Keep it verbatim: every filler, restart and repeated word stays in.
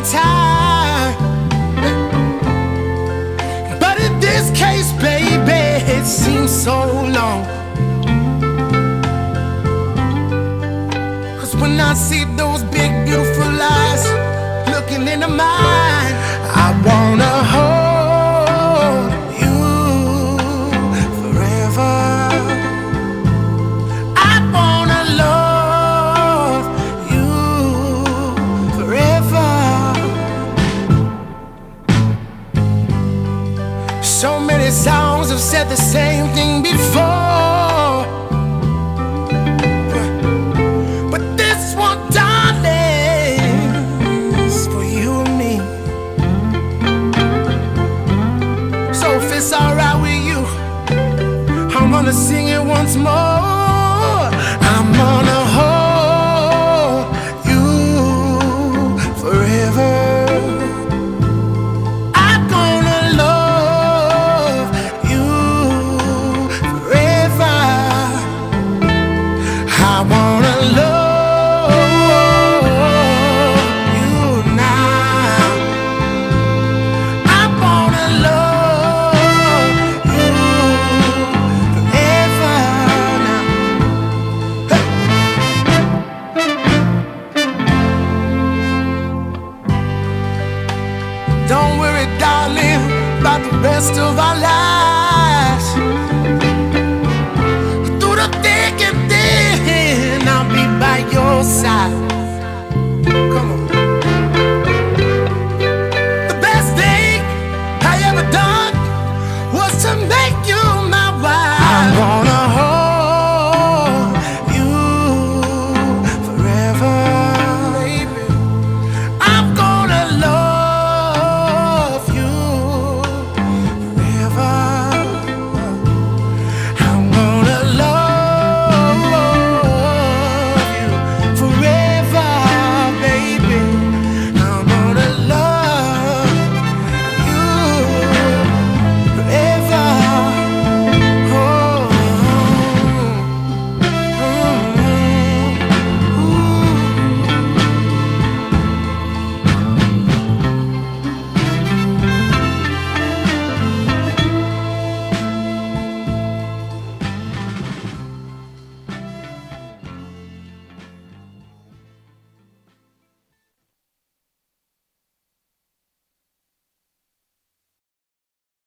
on time. But in this case, baby, it seems so long. 'Cause when I see those big beautiful eyes looking into mine, I wanna hold you forever. I wanna love you forever. So many songs have said the same thing before, but this one, darling, is for you and me. So if it's alright with you, I'm gonna sing it once more. I'm gonna hold you forever. I'm gonna love you forever. I wanna love you now. I wanna love you forever now. Don't worry, darling, about the rest of our lives.